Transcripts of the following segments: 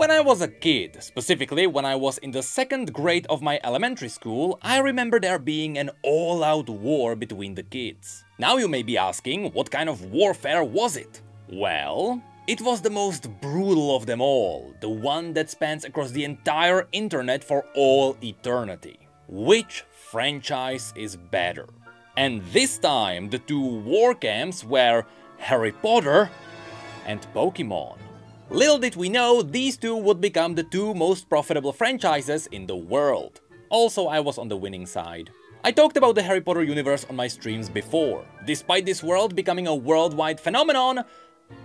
When I was a kid, specifically when I was in the second grade of my elementary school, I remember there being an all-out war between the kids. Now you may be asking, what kind of warfare was it? Well, it was the most brutal of them all, the one that spans across the entire internet for all eternity. Which franchise is better? And this time the two war camps were Harry Potter and Pokémon. Little did we know, these two would become the two most profitable franchises in the world. Also, I was on the winning side. I talked about the Harry Potter universe on my streams before. Despite this world becoming a worldwide phenomenon,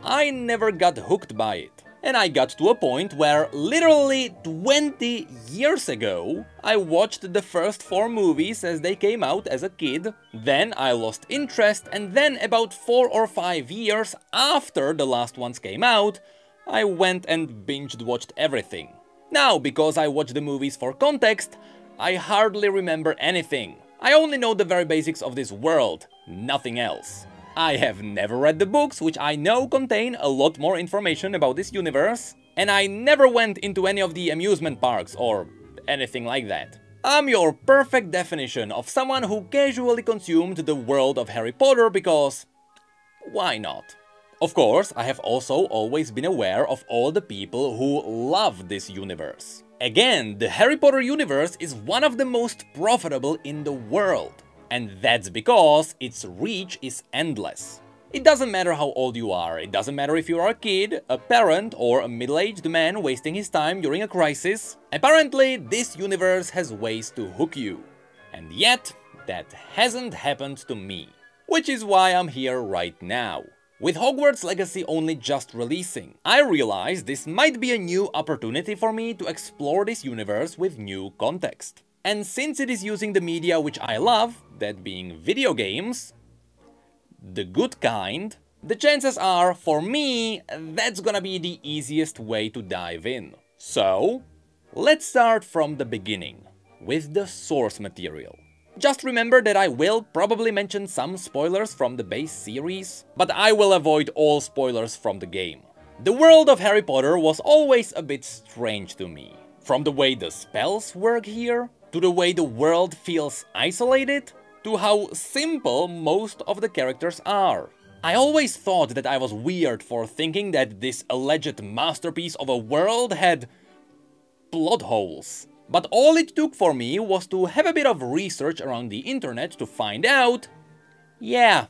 I never got hooked by it. And I got to a point where, literally 20 years ago, I watched the first 4 movies as they came out as a kid, then I lost interest, and then about 4 or 5 years after the last ones came out, I went and binge-watched everything. Now, because I watch the movies for context, I hardly remember anything. I only know the very basics of this world, nothing else. I have never read the books, which I know contain a lot more information about this universe, and I never went into any of the amusement parks or anything like that. I'm your perfect definition of someone who casually consumed the world of Harry Potter because why not? Of course, I have also always been aware of all the people who love this universe. Again, the Harry Potter universe is one of the most profitable in the world. And that's because its reach is endless. It doesn't matter how old you are, it doesn't matter if you are a kid, a parent, or a middle-aged man wasting his time during a crisis. Apparently, this universe has ways to hook you. And yet, that hasn't happened to me. Which is why I'm here right now. With Hogwarts Legacy only just releasing, I realized this might be a new opportunity for me to explore this universe with new context. And since it is using the media which I love, that being video games, the good kind, the chances are, for me, that's gonna be the easiest way to dive in. So, let's start from the beginning, with the source material. Just remember that I will probably mention some spoilers from the base series, but I will avoid all spoilers from the game. The world of Harry Potter was always a bit strange to me. From the way the spells work here, to the way the world feels isolated, to how simple most of the characters are. I always thought that I was weird for thinking that this alleged masterpiece of a world had plot holes. But all it took for me was to have a bit of research around the internet to find out, yeah,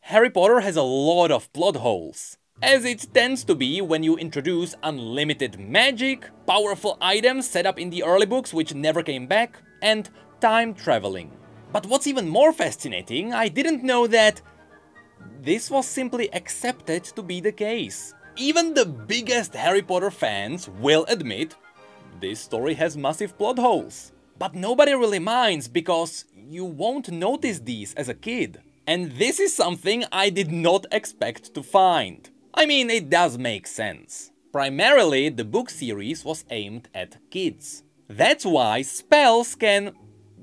Harry Potter has a lot of plot holes. As it tends to be when you introduce unlimited magic, powerful items set up in the early books which never came back, and time traveling. But what's even more fascinating, I didn't know that this was simply accepted to be the case. Even the biggest Harry Potter fans will admit this story has massive plot holes. But nobody really minds, because you won't notice these as a kid. And this is something I did not expect to find. I mean, it does make sense. Primarily, the book series was aimed at kids. That's why spells can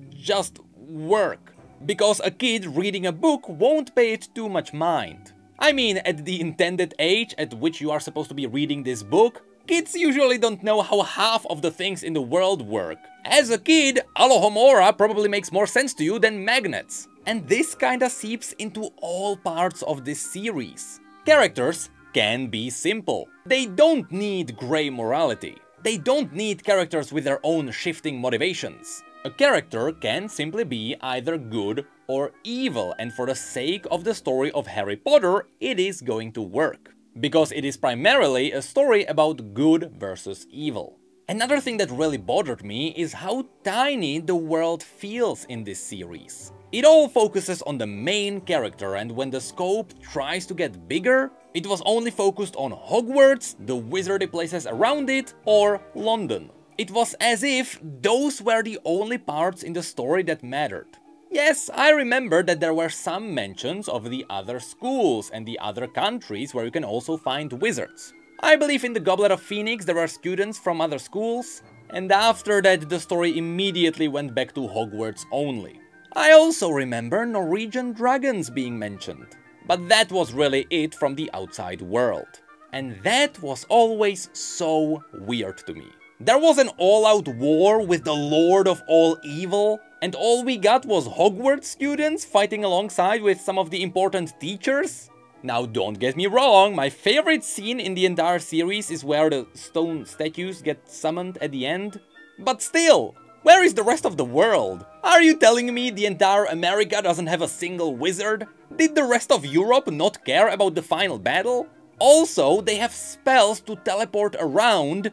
just work. Because a kid reading a book won't pay it too much mind. I mean, at the intended age at which you are supposed to be reading this book, kids usually don't know how half of the things in the world work. As a kid, Alohomora probably makes more sense to you than magnets. And this kinda seeps into all parts of this series. Characters can be simple. They don't need gray morality. They don't need characters with their own shifting motivations. A character can simply be either good or evil, and for the sake of the story of Harry Potter, it is going to work. Because it is primarily a story about good versus evil. Another thing that really bothered me is how tiny the world feels in this series. It all focuses on the main character, and when the scope tries to get bigger, it was only focused on Hogwarts, the wizardy places around it, or London. It was as if those were the only parts in the story that mattered. Yes, I remember that there were some mentions of the other schools and the other countries where you can also find wizards. I believe in the Goblet of Phoenix there were students from other schools, and after that the story immediately went back to Hogwarts only. I also remember Norwegian dragons being mentioned, but that was really it from the outside world. And that was always so weird to me. There was an all-out war with the Lord of All Evil, and all we got was Hogwarts students fighting alongside with some of the important teachers. Now don't get me wrong, my favorite scene in the entire series is where the stone statues get summoned at the end. But still, where is the rest of the world? Are you telling me the entire America doesn't have a single wizard? Did the rest of Europe not care about the final battle? Also, they have spells to teleport around,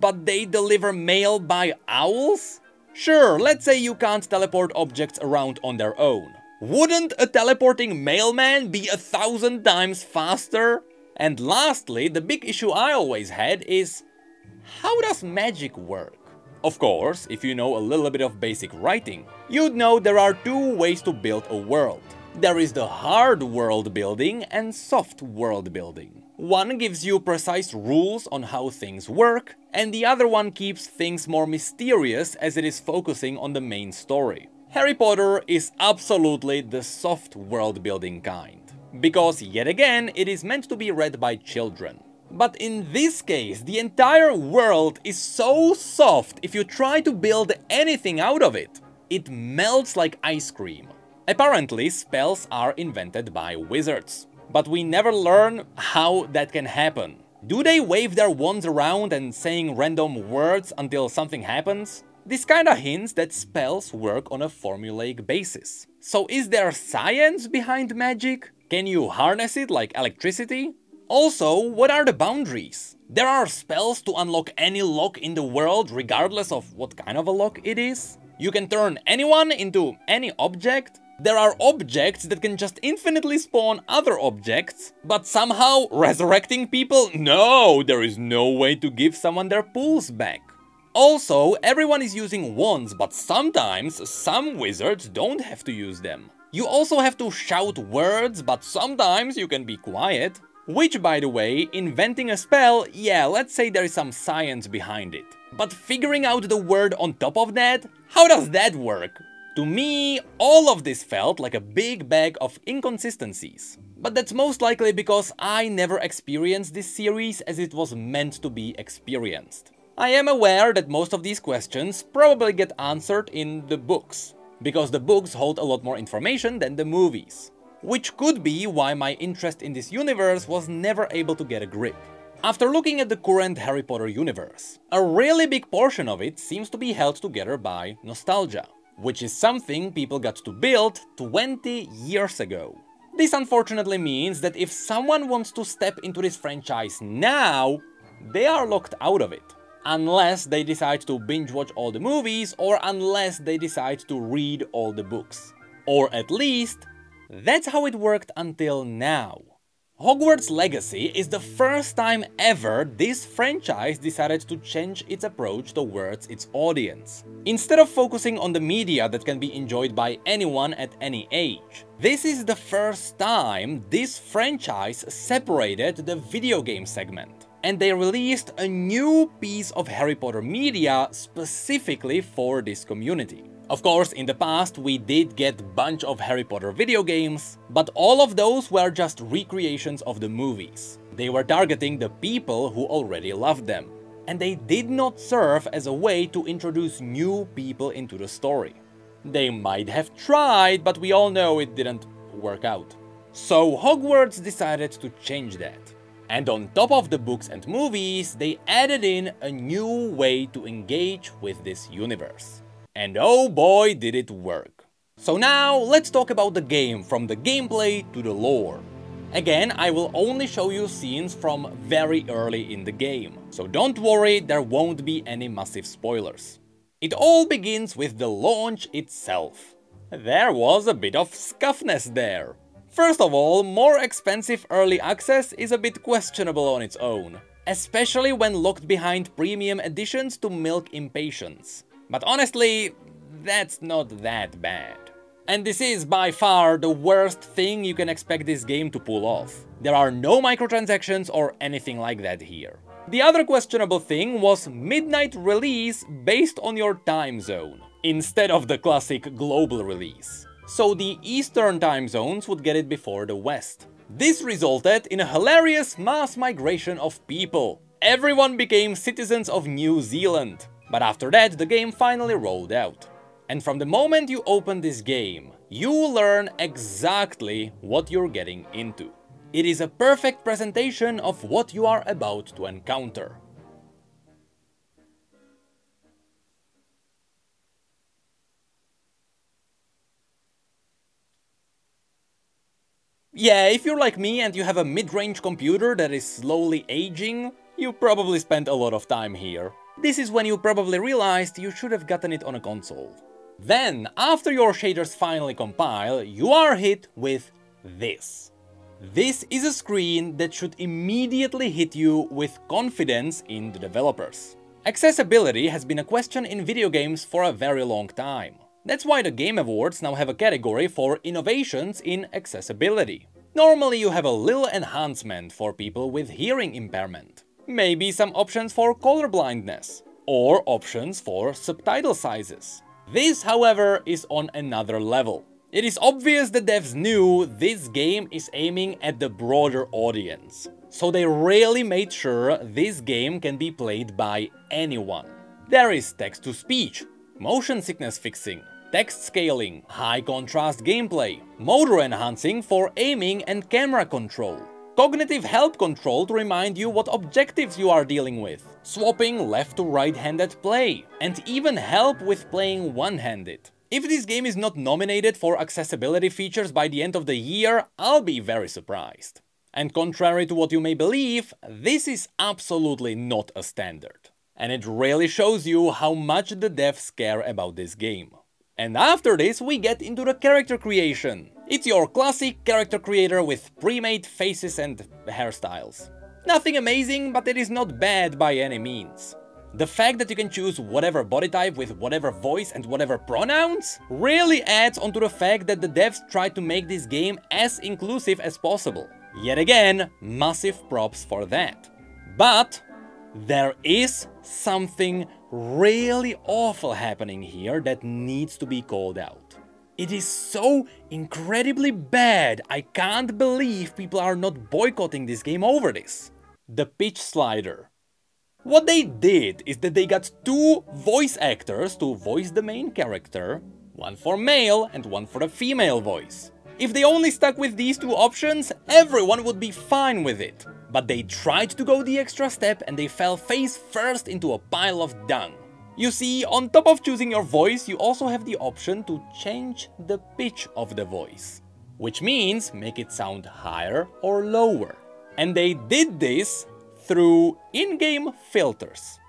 but they deliver mail by owls? Sure, let's say you can't teleport objects around on their own. Wouldn't a teleporting mailman be 1,000 times faster? And lastly, the big issue I always had is, how does magic work? Of course, if you know a little bit of basic writing, you'd know there are two ways to build a world. There is the hard world building and soft world building. One gives you precise rules on how things work, and the other one keeps things more mysterious as it is focusing on the main story. Harry Potter is absolutely the soft world building kind, because yet again it is meant to be read by children. But in this case, the entire world is so soft, if you try to build anything out of it, it melts like ice cream. Apparently, spells are invented by wizards, but we never learn how that can happen. Do they wave their wands around and saying random words until something happens? This kinda hints that spells work on a formulaic basis. So is there science behind magic? Can you harness it like electricity? Also, what are the boundaries? There are spells to unlock any lock in the world, regardless of what kind of a lock it is. You can turn anyone into any object. There are objects that can just infinitely spawn other objects, but somehow resurrecting people? No, there is no way to give someone their pulls back. Also, everyone is using wands, but sometimes some wizards don't have to use them. You also have to shout words, but sometimes you can be quiet. Which, by the way, inventing a spell, yeah, let's say there is some science behind it. But figuring out the word on top of that, how does that work? To me, all of this felt like a big bag of inconsistencies. But that's most likely because I never experienced this series as it was meant to be experienced. I am aware that most of these questions probably get answered in the books, because the books hold a lot more information than the movies. Which could be why my interest in this universe was never able to get a grip. After looking at the current Harry Potter universe, a really big portion of it seems to be held together by nostalgia, which is something people got to build 20 years ago. This unfortunately means that if someone wants to step into this franchise now, they are locked out of it. Unless they decide to binge-watch all the movies, or unless they decide to read all the books. Or at least, that's how it worked until now. Hogwarts Legacy is the first time ever this franchise decided to change its approach towards its audience. Instead of focusing on the media that can be enjoyed by anyone at any age, this is the first time this franchise separated the video game segment. And they released a new piece of Harry Potter media specifically for this community. Of course, in the past we did get a bunch of Harry Potter video games, but all of those were just recreations of the movies. They were targeting the people who already loved them, and they did not serve as a way to introduce new people into the story. They might have tried, but we all know it didn't work out. So Hogwarts decided to change that. And on top of the books and movies, they added in a new way to engage with this universe. And oh boy, did it work. So now, let's talk about the game, from the gameplay to the lore. Again, I will only show you scenes from very early in the game, so don't worry, there won't be any massive spoilers. It all begins with the launch itself. There was a bit of scuffness there. First of all, more expensive early access is a bit questionable on its own, especially when locked behind premium editions to milk impatience. But honestly, that's not that bad. And this is by far the worst thing you can expect this game to pull off. There are no microtransactions or anything like that here. The other questionable thing was midnight release based on your time zone, instead of the classic global release. So the Eastern time zones would get it before the West. This resulted in a hilarious mass migration of people. Everyone became citizens of New Zealand. But after that, the game finally rolled out. And from the moment you open this game, you learn exactly what you're getting into. It is a perfect presentation of what you are about to encounter. Yeah, if you're like me and you have a mid-range computer that is slowly aging, you probably spent a lot of time here. This is when you probably realized you should have gotten it on a console. Then, after your shaders finally compile, you are hit with this. This is a screen that should immediately hit you with confidence in the developers. Accessibility has been a question in video games for a very long time. That's why the Game Awards now have a category for innovations in accessibility. Normally you have a little enhancement for people with hearing impairment, maybe some options for color blindness, or options for subtitle sizes. This, however, is on another level. It is obvious the devs knew this game is aiming at the broader audience, so they really made sure this game can be played by anyone. There is text-to-speech, motion sickness fixing, text scaling, high contrast gameplay, motor enhancing for aiming and camera control, cognitive help control to remind you what objectives you are dealing with, swapping left to right-handed play, and even help with playing one-handed. If this game is not nominated for accessibility features by the end of the year, I'll be very surprised. And contrary to what you may believe, this is absolutely not a standard. And it really shows you how much the devs care about this game. And after this, we get into the character creation. It's your classic character creator with pre-made faces and hairstyles. Nothing amazing, but it is not bad by any means. The fact that you can choose whatever body type with whatever voice and whatever pronouns really adds onto the fact that the devs tried to make this game as inclusive as possible. Yet again, massive props for that. But there is something really awful happening here that needs to be called out. It is so incredibly bad, I can't believe people are not boycotting this game over this. The pitch slider. What they did is that they got two voice actors to voice the main character, one for male and one for the female voice. If they only stuck with these two options, everyone would be fine with it. But they tried to go the extra step and they fell face first into a pile of dung. You see, on top of choosing your voice, you also have the option to change the pitch of the voice, which means make it sound higher or lower. And they did this through in-game filters.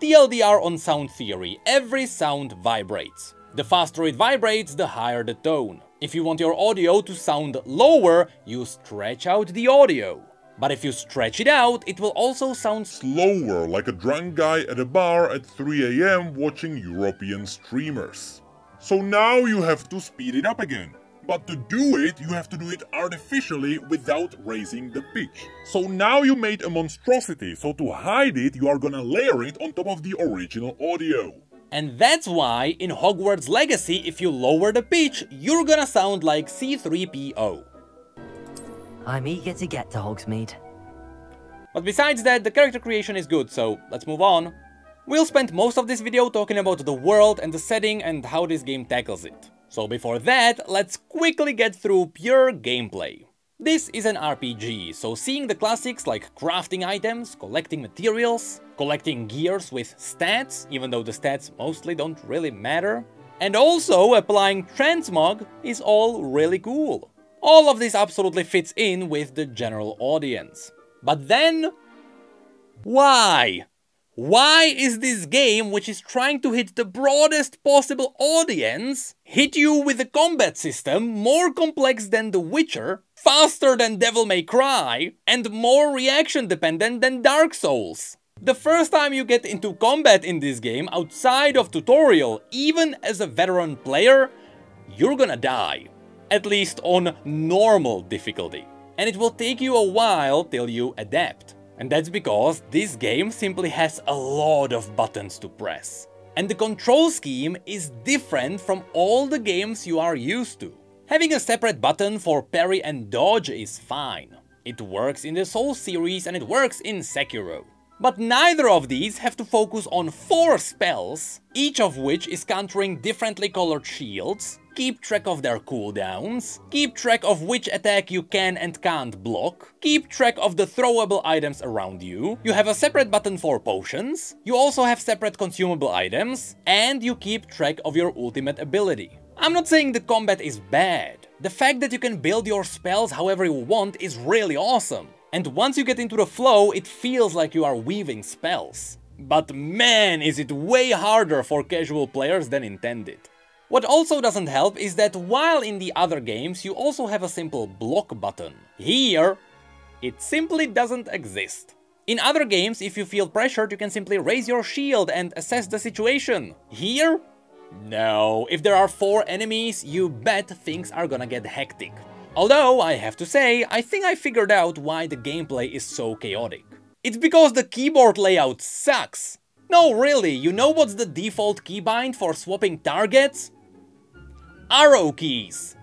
TLDR on sound theory, every sound vibrates. The faster it vibrates, the higher the tone. If you want your audio to sound lower, you stretch out the audio. But if you stretch it out, it will also sound slower, like a drunk guy at a bar at 3 AM watching European streamers. So now you have to speed it up again. But to do it, you have to do it artificially without raising the pitch. So now you made a monstrosity, so to hide it, you are gonna layer it on top of the original audio. And that's why in Hogwarts Legacy, if you lower the pitch, you're gonna sound like C-3PO. I'm eager to get to Hogsmeade. But besides that, the character creation is good, so let's move on. We'll spend most of this video talking about the world and the setting and how this game tackles it. So before that, let's quickly get through pure gameplay. This is an RPG, so seeing the classics like crafting items, collecting materials, collecting gears with stats, even though the stats mostly don't really matter, and also applying transmog is all really cool. All of this absolutely fits in with the general audience. But then, why? Why is this game, which is trying to hit the broadest possible audience, hit you with a combat system more complex than The Witcher, faster than Devil May Cry, and more reaction dependent than Dark Souls? The first time you get into combat in this game, outside of tutorial, even as a veteran player, you're gonna die. At least on normal difficulty. And it will take you a while till you adapt. And that's because this game simply has a lot of buttons to press. And the control scheme is different from all the games you are used to. Having a separate button for parry and dodge is fine. It works in the Souls series and it works in Sekiro. But neither of these have to focus on 4 spells, each of which is countering differently colored shields, keep track of their cooldowns, keep track of which attack you can and can't block, keep track of the throwable items around you, you have a separate button for potions, you also have separate consumable items, and you keep track of your ultimate ability. I'm not saying the combat is bad. The fact that you can build your spells however you want is really awesome. And once you get into the flow, it feels like you are weaving spells. But man, is it way harder for casual players than intended. What also doesn't help is that while in the other games you also have a simple block button, here it simply doesn't exist. In other games, if you feel pressured, you can simply raise your shield and assess the situation. Here? No. If there are 4 enemies, you bet things are gonna get hectic. Although, I have to say, I think I figured out why the gameplay is so chaotic. It's because the keyboard layout sucks! No, really, you know what's the default keybind for swapping targets? Arrow keys!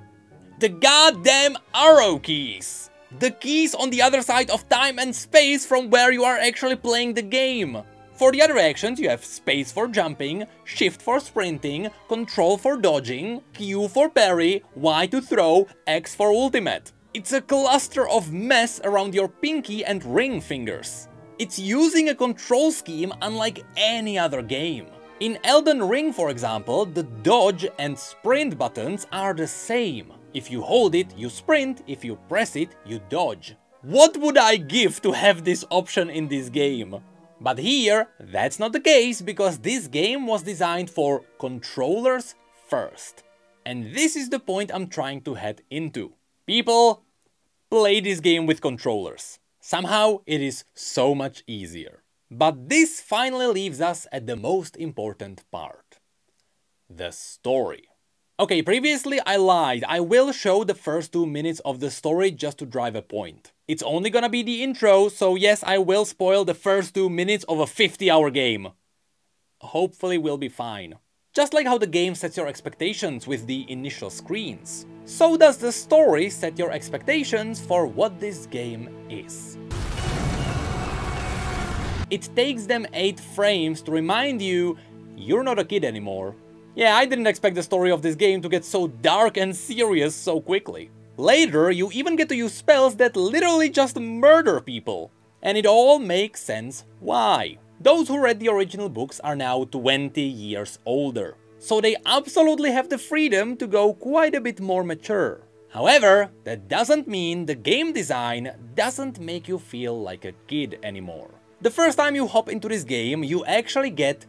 The goddamn arrow keys! The keys on the other side of time and space from where you are actually playing the game! For the other actions, you have space for jumping, shift for sprinting, control for dodging, Q for parry, Y to throw, X for ultimate. It's a cluster of mess around your pinky and ring fingers. It's using a control scheme unlike any other game. In Elden Ring, for example, the dodge and sprint buttons are the same. If you hold it, you sprint, if you press it, you dodge. What would I give to have this option in this game? But here, that's not the case, because this game was designed for controllers first. And this is the point I'm trying to head into. People, play this game with controllers. Somehow, it is so much easier. But this finally leaves us at the most important part. The story. Okay, previously I lied. I will show the first 2 minutes of the story just to drive a point. It's only gonna be the intro, so yes, I will spoil the first 2 minutes of a 50-hour game. Hopefully we'll be fine. Just like how the game sets your expectations with the initial screens, so does the story set your expectations for what this game is. It takes them 8 frames to remind you, you're not a kid anymore. Yeah, I didn't expect the story of this game to get so dark and serious so quickly. Later, you even get to use spells that literally just murder people. And it all makes sense why. Those who read the original books are now 20 years older. So they absolutely have the freedom to go quite a bit more mature. However, that doesn't mean the game design doesn't make you feel like a kid anymore. The first time you hop into this game, you actually get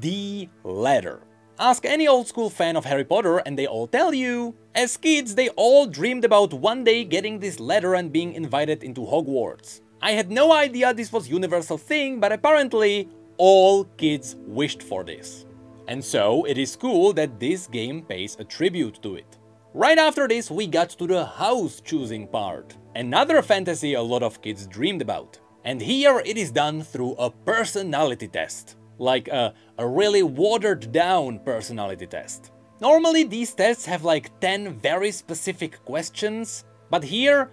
the letter. Ask any old school fan of Harry Potter and they all tell you. As kids, they all dreamed about one day getting this letter and being invited into Hogwarts. I had no idea this was a universal thing, but apparently all kids wished for this. And so it is cool that this game pays a tribute to it. Right after this, we got to the house choosing part. Another fantasy a lot of kids dreamed about. And here it is done through a personality test. Like a really watered down personality test. Normally these tests have like 10 very specific questions, but here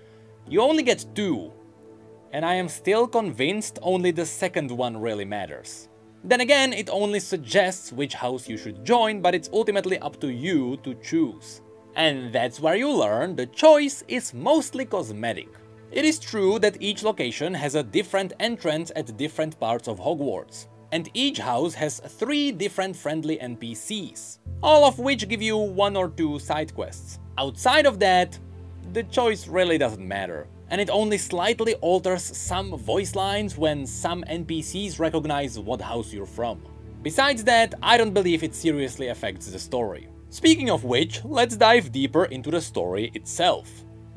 you only get 2. And I am still convinced only the second one really matters. Then again, it only suggests which house you should join, but it's ultimately up to you to choose. And that's where you learn the choice is mostly cosmetic. It is true that each location has a different entrance at different parts of Hogwarts. And each house has 3 different friendly NPCs, all of which give you 1 or 2 side quests. Outside of that, the choice really doesn't matter, and it only slightly alters some voice lines when some NPCs recognize what house you're from. Besides that, I don't believe it seriously affects the story. Speaking of which, let's dive deeper into the story itself.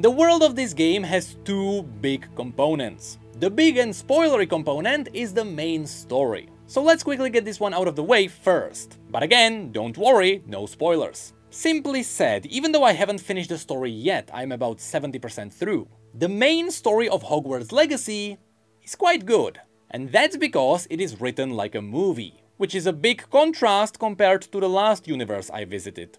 The world of this game has 2 big components. The big and spoilery component is the main story. So let's quickly get this one out of the way first. But again, don't worry, no spoilers. Simply said, even though I haven't finished the story yet, I'm about 70% through, the main story of Hogwarts Legacy is quite good. And that's because it is written like a movie, which is a big contrast compared to the last universe I visited.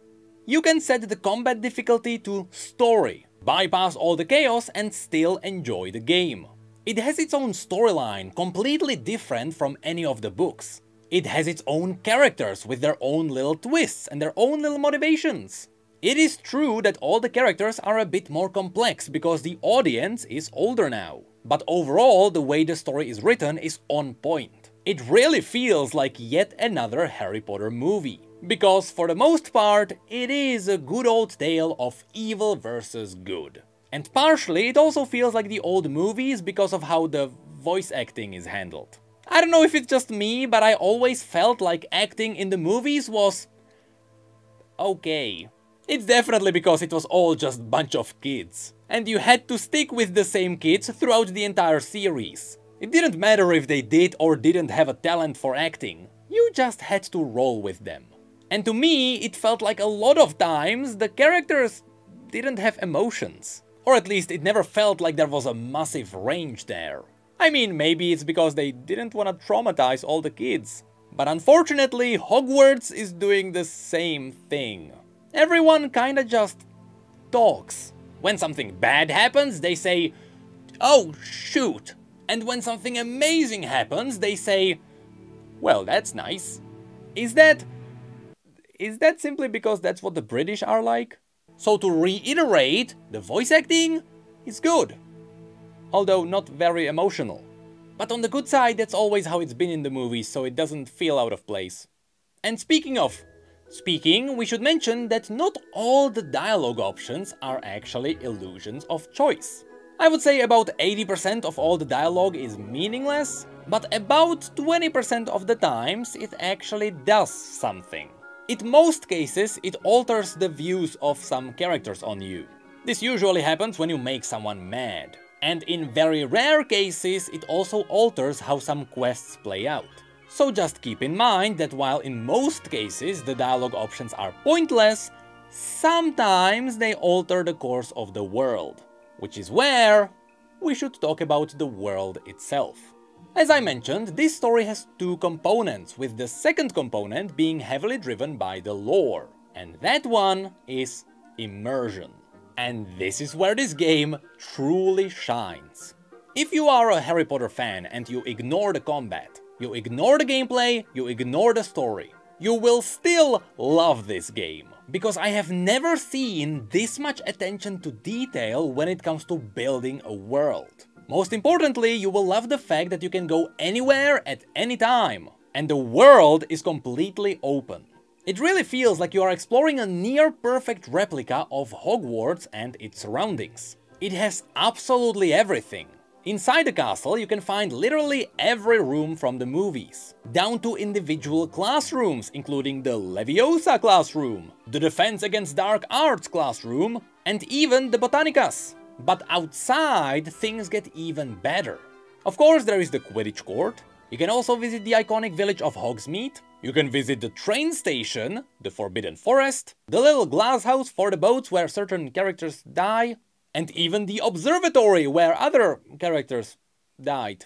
You can set the combat difficulty to story, bypass all the chaos and still enjoy the game. It has its own storyline, completely different from any of the books. It has its own characters with their own little twists and their own little motivations. It is true that all the characters are a bit more complex because the audience is older now. But overall, the way the story is written is on point. It really feels like yet another Harry Potter movie. Because for the most part, it is a good old tale of evil versus good. And partially, it also feels like the old movies because of how the voice acting is handled. I don't know if it's just me, but I always felt like acting in the movies was okay. It's definitely because it was all just a bunch of kids. And you had to stick with the same kids throughout the entire series. It didn't matter if they did or didn't have a talent for acting. You just had to roll with them. And to me, it felt like a lot of times the characters didn't have emotions. Or at least it never felt like there was a massive range there. I mean, maybe it's because they didn't want to traumatize all the kids. But unfortunately, Hogwarts is doing the same thing. Everyone kinda just talks. When something bad happens, they say, "Oh, shoot." And when something amazing happens, they say, "Well, that's nice." Is that simply because that's what the British are like? So to reiterate, the voice acting is good. Although not very emotional. But on the good side, that's always how it's been in the movies, so it doesn't feel out of place. And speaking, we should mention that not all the dialogue options are actually illusions of choice. I would say about 80% of all the dialogue is meaningless, but about 20% of the times it actually does something. In most cases, it alters the views of some characters on you. This usually happens when you make someone mad. And in very rare cases, it also alters how some quests play out. So just keep in mind that while in most cases the dialogue options are pointless, sometimes they alter the course of the world. Which is where we should talk about the world itself. As I mentioned, this story has two components, with the second component being heavily driven by the lore. And that one is immersion. And this is where this game truly shines. If you are a Harry Potter fan and you ignore the combat, you ignore the gameplay, you ignore the story, you will still love this game. Because I have never seen this much attention to detail when it comes to building a world. Most importantly, you will love the fact that you can go anywhere at any time. And the world is completely open. It really feels like you are exploring a near-perfect replica of Hogwarts and its surroundings. It has absolutely everything. Inside the castle you can find literally every room from the movies, down to individual classrooms, including the Leviosa classroom, the Defense Against Dark Arts classroom, and even the Botanicas. But outside, things get even better. Of course, there is the Quidditch court. You can also visit the iconic village of Hogsmeade. You can visit the train station, the Forbidden Forest, the little glass house for the boats where certain characters die, and even the observatory where other characters died.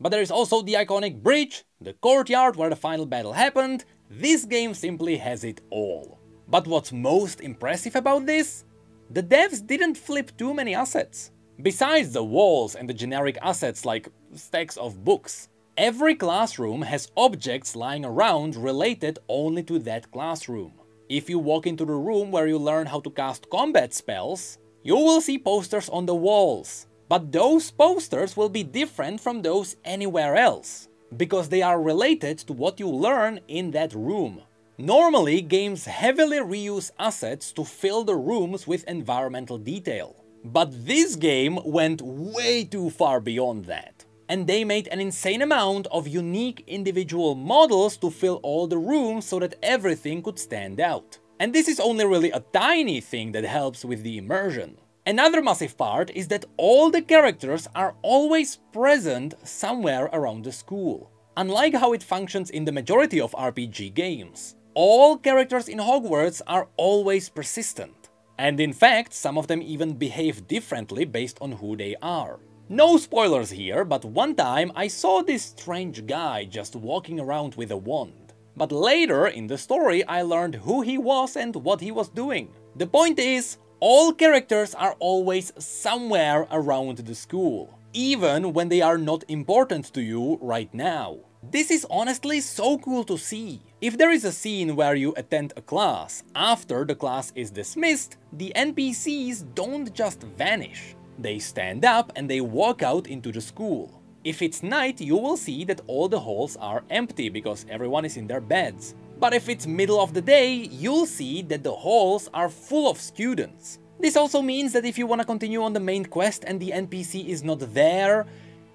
But there is also the iconic bridge, the courtyard where the final battle happened. This game simply has it all. But what's most impressive about this? The devs didn't flip too many assets. Besides the walls and the generic assets like stacks of books, every classroom has objects lying around related only to that classroom. If you walk into the room where you learn how to cast combat spells, you will see posters on the walls. But those posters will be different from those anywhere else, because they are related to what you learn in that room. Normally, games heavily reuse assets to fill the rooms with environmental detail. But this game went way too far beyond that. And they made an insane amount of unique individual models to fill all the rooms so that everything could stand out. And this is only really a tiny thing that helps with the immersion. Another massive part is that all the characters are always present somewhere around the school. Unlike how it functions in the majority of RPG games, all characters in Hogwarts are always persistent. And in fact, some of them even behave differently based on who they are. No spoilers here, but one time I saw this strange guy just walking around with a wand. But later in the story I learned who he was and what he was doing. The point is, all characters are always somewhere around the school, even when they are not important to you right now. This is honestly so cool to see. If there is a scene where you attend a class, after the class is dismissed, the NPCs don't just vanish. They stand up and they walk out into the school. If it's night, you will see that all the halls are empty because everyone is in their beds. But if it's middle of the day, you'll see that the halls are full of students. This also means that if you want to continue on the main quest and the NPC is not there,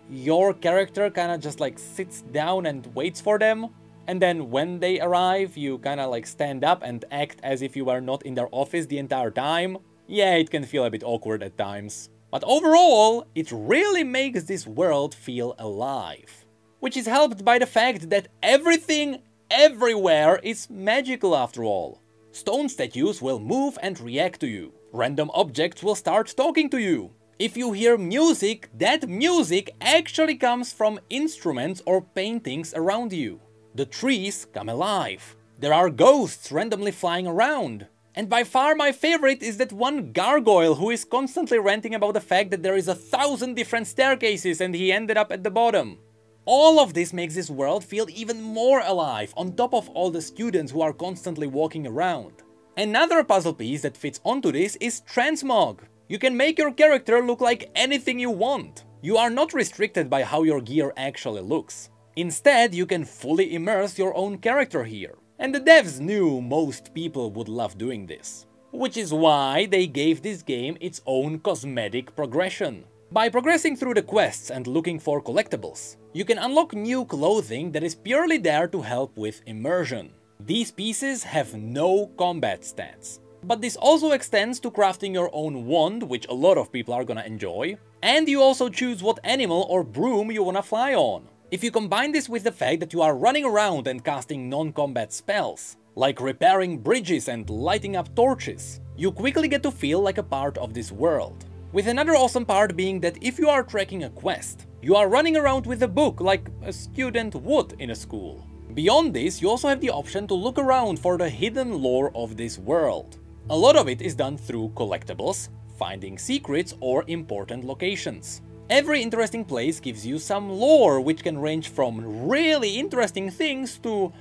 your character kinda just like sits down and waits for them, and then when they arrive you kinda like stand up and act as if you were not in their office the entire time. Yeah, it can feel a bit awkward at times. But overall, it really makes this world feel alive. Which is helped by the fact that everything, everywhere is magical after all. Stone statues will move and react to you. Random objects will start talking to you. If you hear music, that music actually comes from instruments or paintings around you. The trees come alive. There are ghosts randomly flying around. And by far my favorite is that one gargoyle who is constantly ranting about the fact that there is 1,000 different staircases and he ended up at the bottom. All of this makes this world feel even more alive, on top of all the students who are constantly walking around. Another puzzle piece that fits onto this is transmog. You can make your character look like anything you want. You are not restricted by how your gear actually looks. Instead, you can fully immerse your own character here. And the devs knew most people would love doing this. Which is why they gave this game its own cosmetic progression. By progressing through the quests and looking for collectibles, you can unlock new clothing that is purely there to help with immersion. These pieces have no combat stats. But this also extends to crafting your own wand, which a lot of people are gonna enjoy. And you also choose what animal or broom you wanna fly on. If you combine this with the fact that you are running around and casting non-combat spells, like repairing bridges and lighting up torches, you quickly get to feel like a part of this world. With another awesome part being that if you are tracking a quest, you are running around with a book like a student would in a school. Beyond this, you also have the option to look around for the hidden lore of this world. A lot of it is done through collectibles, finding secrets or important locations. Every interesting place gives you some lore, which can range from really interesting things to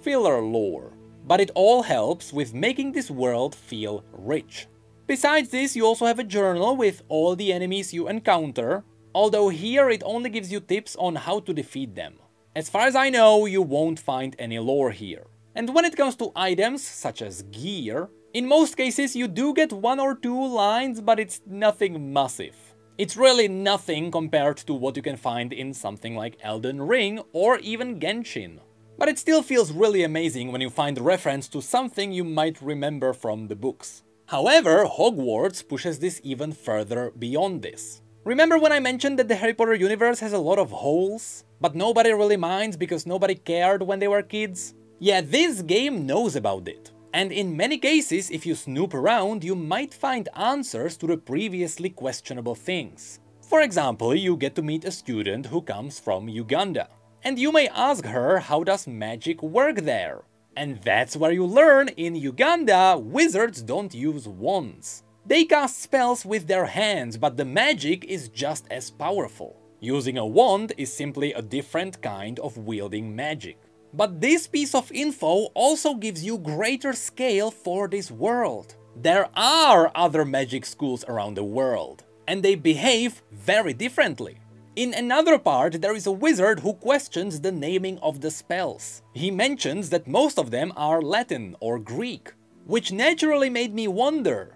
filler lore. But it all helps with making this world feel rich. Besides this, you also have a journal with all the enemies you encounter, although here it only gives you tips on how to defeat them. As far as I know, you won't find any lore here. And when it comes to items, such as gear, in most cases you do get 1 or 2 lines, but it's nothing massive. It's really nothing compared to what you can find in something like Elden Ring or even Genshin. But it still feels really amazing when you find reference to something you might remember from the books. However, Hogwarts pushes this even further beyond this. Remember when I mentioned that the Harry Potter universe has a lot of holes? But nobody really minds because nobody cared when they were kids? Yeah, this game knows about it. And in many cases, if you snoop around, you might find answers to the previously questionable things. For example, you get to meet a student who comes from Uganda. And you may ask her, how does magic work there? And that's where you learn, in Uganda, wizards don't use wands. They cast spells with their hands, but the magic is just as powerful. Using a wand is simply a different kind of wielding magic. But this piece of info also gives you greater scale for this world. There are other magic schools around the world, and they behave very differently. In another part, there is a wizard who questions the naming of the spells. He mentions that most of them are Latin or Greek, which naturally made me wonder,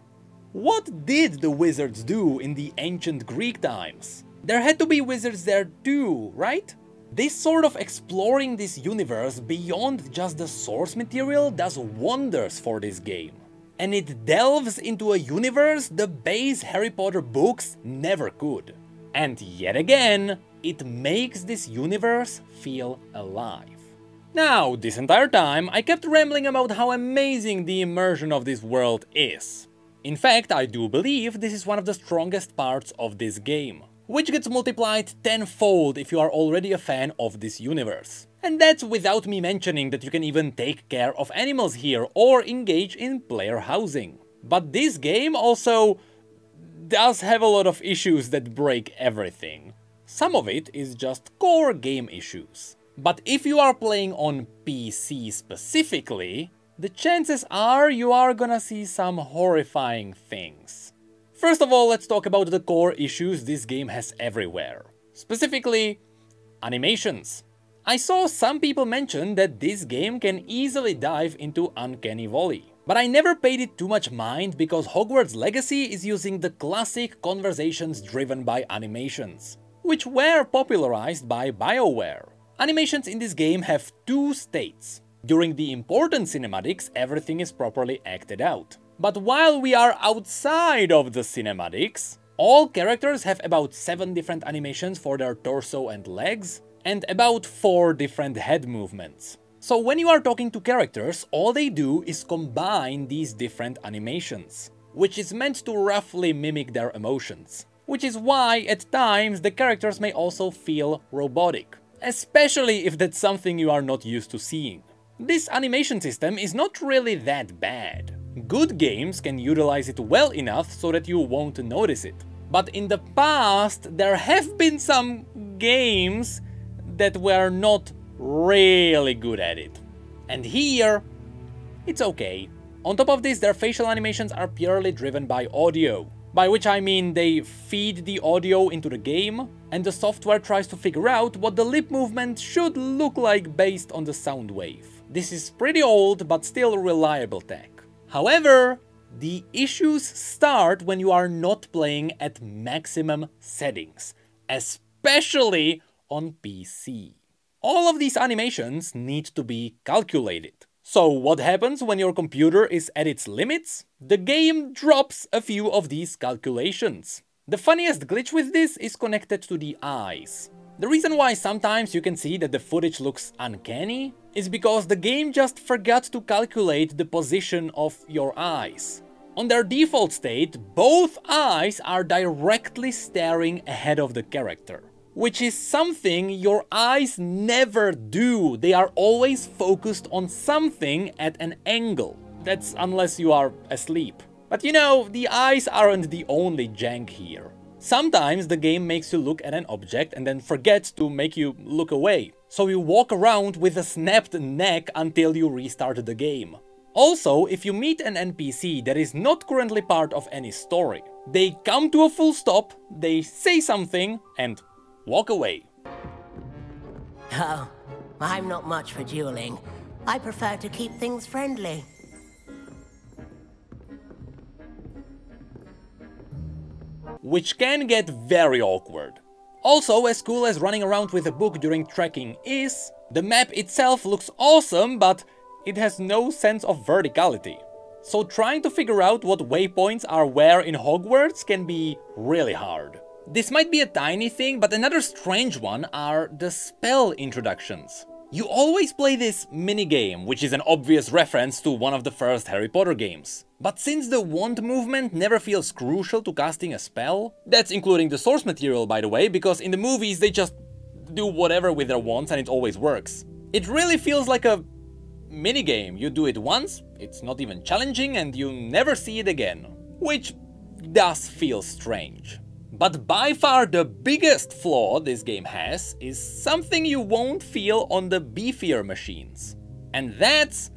what did the wizards do in the ancient Greek times? There had to be wizards there too, right? This sort of exploring this universe beyond just the source material does wonders for this game. And it delves into a universe the base Harry Potter books never could. And yet again, it makes this universe feel alive. Now, this entire time, I kept rambling about how amazing the immersion of this world is. In fact, I do believe this is one of the strongest parts of this game, which gets multiplied tenfold if you are already a fan of this universe. And that's without me mentioning that you can even take care of animals here or engage in player housing. But this game also does have a lot of issues that break everything. Some of it is just core game issues. But if you are playing on PC specifically, the chances are you are gonna see some horrifying things. First of all, let's talk about the core issues this game has everywhere. Specifically, animations. I saw some people mention that this game can easily dive into uncanny valley. But I never paid it too much mind because Hogwarts Legacy is using the classic conversations driven by animations, which were popularized by BioWare. Animations in this game have two states. During the important cinematics, everything is properly acted out. But while we are outside of the cinematics, all characters have about 7 different animations for their torso and legs, and about 4 different head movements. So when you are talking to characters, all they do is combine these different animations, which is meant to roughly mimic their emotions. Which is why, at times, the characters may also feel robotic. Especially if that's something you are not used to seeing. This animation system is not really that bad. Good games can utilize it well enough so that you won't notice it. But in the past, there have been some games that were not really good at it. And here, it's okay. On top of this, their facial animations are purely driven by audio. By which I mean they feed the audio into the game, and the software tries to figure out what the lip movement should look like based on the sound wave. This is pretty old, but still reliable tech. However, the issues start when you are not playing at maximum settings, especially on PC. All of these animations need to be calculated. So what happens when your computer is at its limits? The game drops a few of these calculations. The funniest glitch with this is connected to the eyes. The reason why sometimes you can see that the footage looks uncanny is because the game just forgot to calculate the position of your eyes. On their default state, both eyes are directly staring ahead of the character. Which is something your eyes never do. They are always focused on something at an angle. That's unless you are asleep. But you know, the eyes aren't the only jank here. Sometimes the game makes you look at an object and then forgets to make you look away. So you walk around with a snapped neck until you restart the game. Also, if you meet an NPC that is not currently part of any story, they come to a full stop, they say something, and walk away. Oh, I'm not much for dueling. I prefer to keep things friendly. Which can get very awkward. Also, as cool as running around with a book during trekking is, the map itself looks awesome, but it has no sense of verticality. So trying to figure out what waypoints are where in Hogwarts can be really hard. This might be a tiny thing, but another strange one are the spell introductions. You always play this minigame, which is an obvious reference to one of the first Harry Potter games. But since the wand movement never feels crucial to casting a spell, that's including the source material, by the way, because in the movies they just do whatever with their wands and it always works. It really feels like a minigame. You do it once, it's not even challenging, and you never see it again. Which does feel strange. But by far the biggest flaw this game has is something you won't feel on the beefier machines. And that's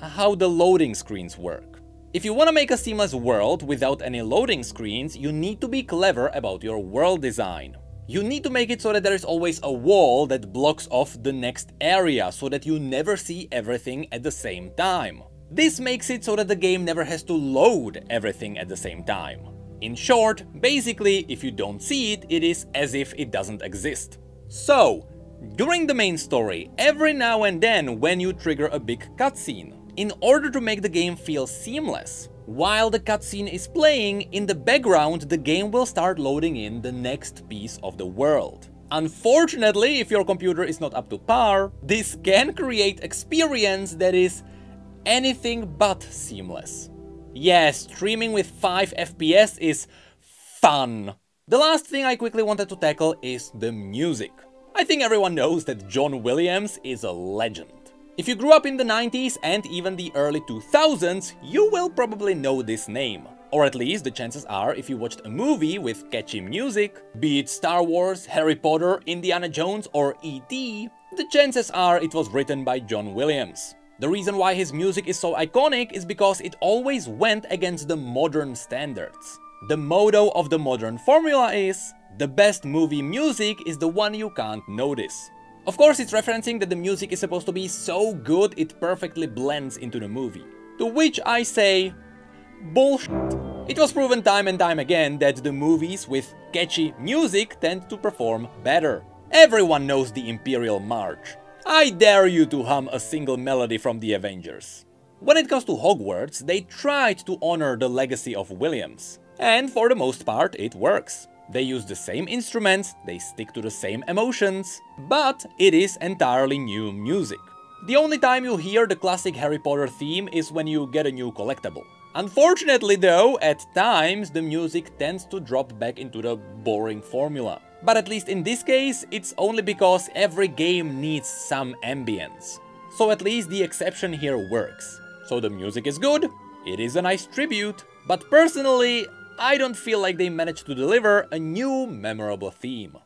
how the loading screens work. If you want to make a seamless world without any loading screens, you need to be clever about your world design. You need to make it so that there is always a wall that blocks off the next area, so that you never see everything at the same time. This makes it so that the game never has to load everything at the same time. In short, basically, if you don't see it, it is as if it doesn't exist. So, during the main story, every now and then when you trigger a big cutscene, in order to make the game feel seamless, while the cutscene is playing, in the background the game will start loading in the next piece of the world. Unfortunately, if your computer is not up to par, this can create experience that is anything but seamless. Yes, streaming with 5 FPS is fun. The last thing I quickly wanted to tackle is the music. I think everyone knows that John Williams is a legend. If you grew up in the 90s and even the early 2000s, you will probably know this name. Or at least the chances are if you watched a movie with catchy music, be it Star Wars, Harry Potter, Indiana Jones or E.T., the chances are it was written by John Williams. The reason why his music is so iconic is because it always went against the modern standards. The motto of the modern formula is, the best movie music is the one you can't notice. Of course, it's referencing that the music is supposed to be so good it perfectly blends into the movie. To which I say, bullshit. It was proven time and time again that the movies with catchy music tend to perform better. Everyone knows the Imperial March. I dare you to hum a single melody from the Avengers. When it comes to Hogwarts, they tried to honor the legacy of Williams. And for the most part, it works. They use the same instruments, they stick to the same emotions, but it is entirely new music. The only time you hear the classic Harry Potter theme is when you get a new collectible. Unfortunately though, at times the music tends to drop back into the boring formula. But at least in this case, it's only because every game needs some ambience. So at least the exception here works. So the music is good, it is a nice tribute, but personally, I don't feel like they managed to deliver a new, memorable theme.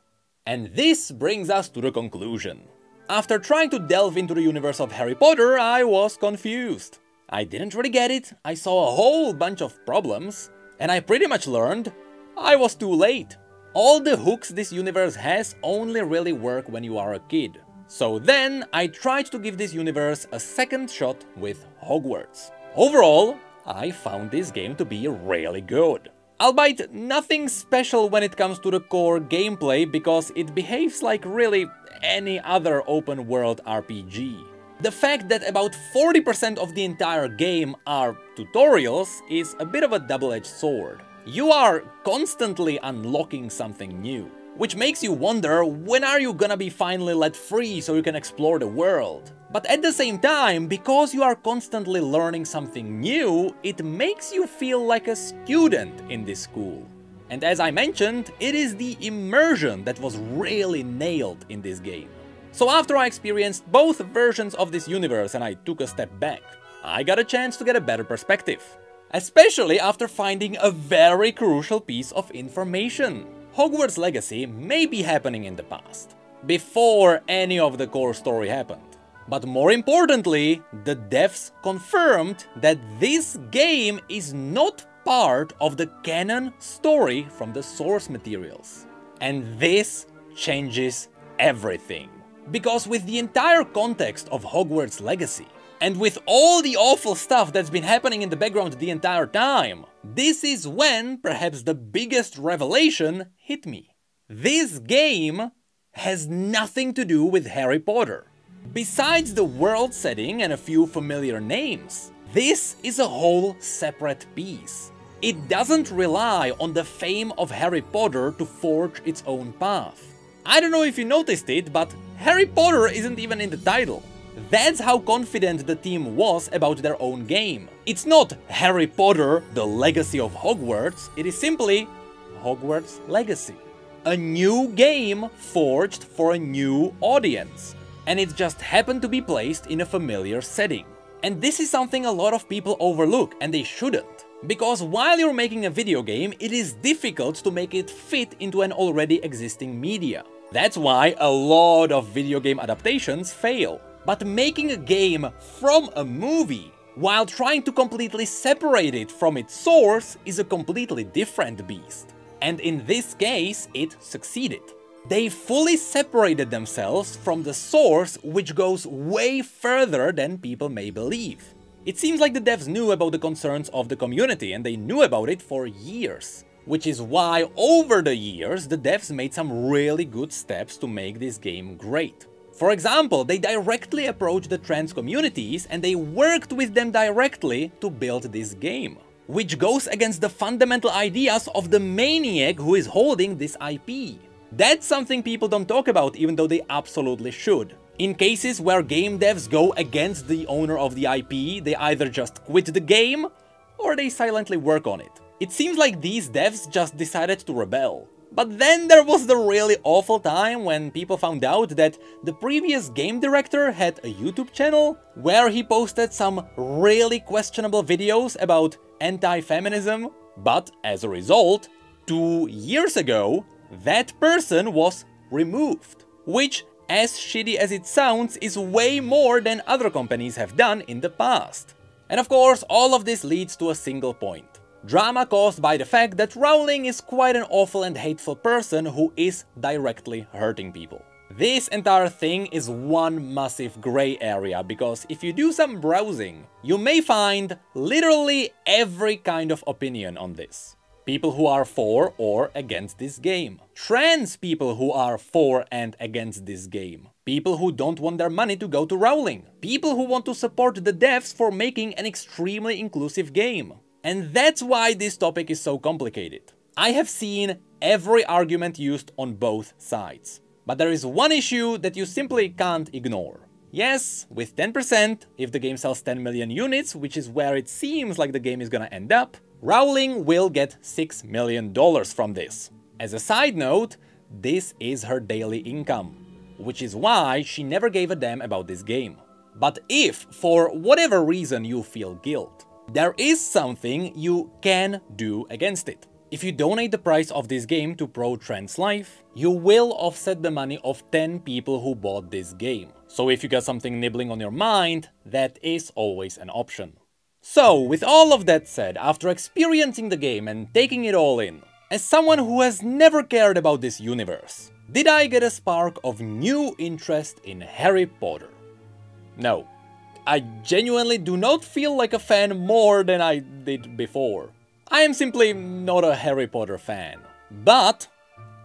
And this brings us to the conclusion. After trying to delve into the universe of Harry Potter, I was confused. I didn't really get it, I saw a whole bunch of problems, and I pretty much learned I was too late. All the hooks this universe has only really work when you are a kid. So then I tried to give this universe a second shot with Hogwarts. Overall, I found this game to be really good. Albeit nothing special when it comes to the core gameplay, because it behaves like really any other open-world RPG. The fact that about 40% of the entire game are tutorials is a bit of a double-edged sword. You are constantly unlocking something new, which makes you wonder when are you gonna be finally let free so you can explore the world. But at the same time, because you are constantly learning something new, it makes you feel like a student in this school. And as I mentioned, it is the immersion that was really nailed in this game. So after I experienced both versions of this universe and I took a step back, I got a chance to get a better perspective. Especially after finding a very crucial piece of information. Hogwarts Legacy may be happening in the past, before any of the core story happened. But more importantly, the devs confirmed that this game is not part of the canon story from the source materials. And this changes everything. Because with the entire context of Hogwarts Legacy, and with all the awful stuff that's been happening in the background the entire time, this is when perhaps the biggest revelation hit me. This game has nothing to do with Harry Potter. Besides the world setting and a few familiar names, this is a whole separate piece. It doesn't rely on the fame of Harry Potter to forge its own path. I don't know if you noticed it, but Harry Potter isn't even in the title. That's how confident the team was about their own game. It's not Harry Potter, the Legacy of Hogwarts, it is simply Hogwarts Legacy. A new game forged for a new audience. And it just happened to be placed in a familiar setting. And this is something a lot of people overlook, and they shouldn't. Because while you're making a video game, it is difficult to make it fit into an already existing media. That's why a lot of video game adaptations fail. But making a game from a movie, while trying to completely separate it from its source, is a completely different beast. And in this case, it succeeded. They fully separated themselves from the source, which goes way further than people may believe. It seems like the devs knew about the concerns of the community, and they knew about it for years. Which is why, over the years, the devs made some really good steps to make this game great. For example, they directly approached the trans communities, and they worked with them directly to build this game. Which goes against the fundamental ideas of the maniac who is holding this IP. That's something people don't talk about, even though they absolutely should. In cases where game devs go against the owner of the IP, they either just quit the game, or they silently work on it. It seems like these devs just decided to rebel. But then there was the really awful time when people found out that the previous game director had a YouTube channel where he posted some really questionable videos about anti-feminism, but as a result, 2 years ago, that person was removed, which, as shitty as it sounds, is way more than other companies have done in the past. And of course, all of this leads to a single point. Drama caused by the fact that Rowling is quite an awful and hateful person who is directly hurting people. This entire thing is one massive grey area, because if you do some browsing, you may find literally every kind of opinion on this. People who are for or against this game. Trans people who are for and against this game. People who don't want their money to go to Rowling. People who want to support the devs for making an extremely inclusive game. And that's why this topic is so complicated. I have seen every argument used on both sides. But there is one issue that you simply can't ignore. Yes, with 10%, if the game sells 10 million units, which is where it seems like the game is gonna end up, Rowling will get $6 million from this. As a side note, this is her daily income, which is why she never gave a damn about this game. But if, for whatever reason, you feel guilt, there is something you can do against it. If you donate the price of this game to Pro Trans Life, you will offset the money of 10 people who bought this game. So if you got something nibbling on your mind, that is always an option. So, with all of that said, after experiencing the game and taking it all in, as someone who has never cared about this universe, did I get a spark of new interest in Harry Potter? No. I genuinely do not feel like a fan more than I did before. I am simply not a Harry Potter fan, but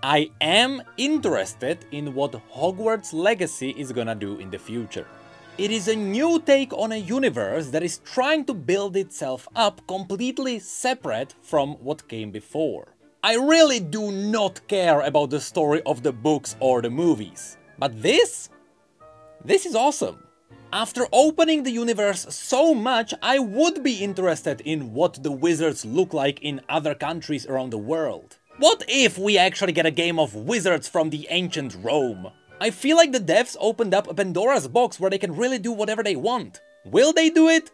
I am interested in what Hogwarts Legacy is gonna do in the future. It is a new take on a universe that is trying to build itself up completely separate from what came before. I really do not care about the story of the books or the movies, but this is awesome. After opening the universe so much, I would be interested in what the wizards look like in other countries around the world. What if we actually get a game of wizards from the ancient Rome? I feel like the devs opened up a Pandora's box where they can really do whatever they want. Will they do it?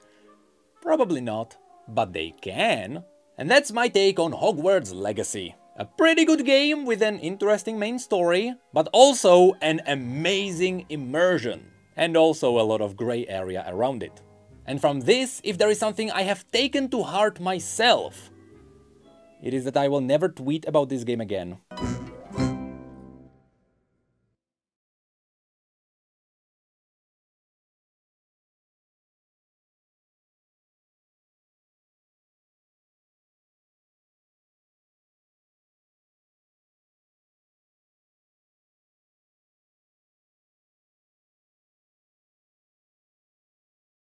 Probably not, but they can. And that's my take on Hogwarts Legacy. A pretty good game with an interesting main story, but also an amazing immersion. And also a lot of grey area around it. And from this, if there is something I have taken to heart myself, it is that I will never tweet about this game again.